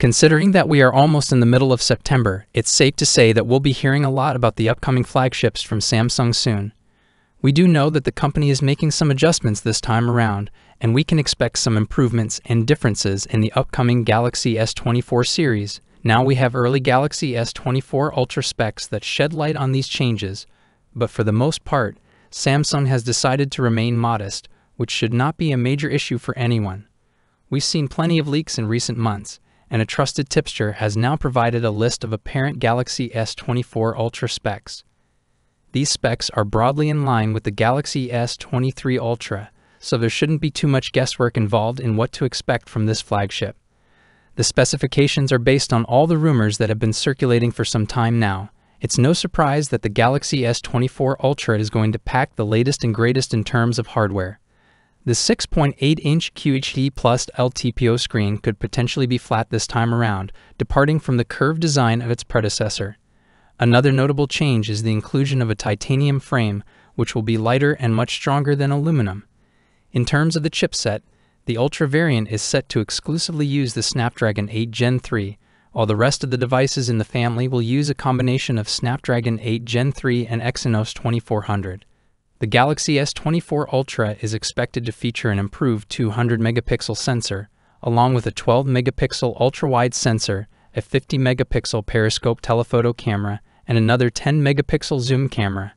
Considering that we are almost in the middle of September, it's safe to say that we'll be hearing a lot about the upcoming flagships from Samsung soon. We do know that the company is making some adjustments this time around, and we can expect some improvements and differences in the upcoming Galaxy S24 series. Now we have early Galaxy S24 Ultra specs that shed light on these changes, but for the most part, Samsung has decided to remain modest, which should not be a major issue for anyone. We've seen plenty of leaks in recent months, and a trusted tipster has now provided a list of apparent Galaxy S24 Ultra specs. These specs are broadly in line with the Galaxy S23 Ultra, so there shouldn't be too much guesswork involved in what to expect from this flagship. The specifications are based on all the rumors that have been circulating for some time now. It's no surprise that the Galaxy S24 Ultra is going to pack the latest and greatest in terms of hardware. The 6.8-inch QHD+ LTPO screen could potentially be flat this time around, departing from the curved design of its predecessor. Another notable change is the inclusion of a titanium frame, which will be lighter and much stronger than aluminum. In terms of the chipset, the Ultra variant is set to exclusively use the Snapdragon 8 Gen 3, while the rest of the devices in the family will use a combination of Snapdragon 8 Gen 3 and Exynos 2400. The Galaxy S24 Ultra is expected to feature an improved 200-megapixel sensor, along with a 12-megapixel ultra-wide sensor, a 50-megapixel periscope telephoto camera, and another 10-megapixel zoom camera.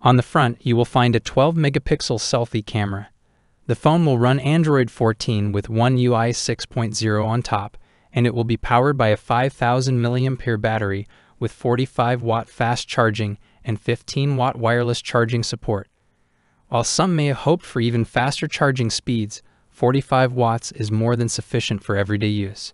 On the front, you will find a 12-megapixel selfie camera. The phone will run Android 14 with One UI 6.0 on top, and it will be powered by a 5,000 mAh battery with 45-watt fast charging and 15-watt wireless charging support. While some may have hoped for even faster charging speeds, 45 watts is more than sufficient for everyday use.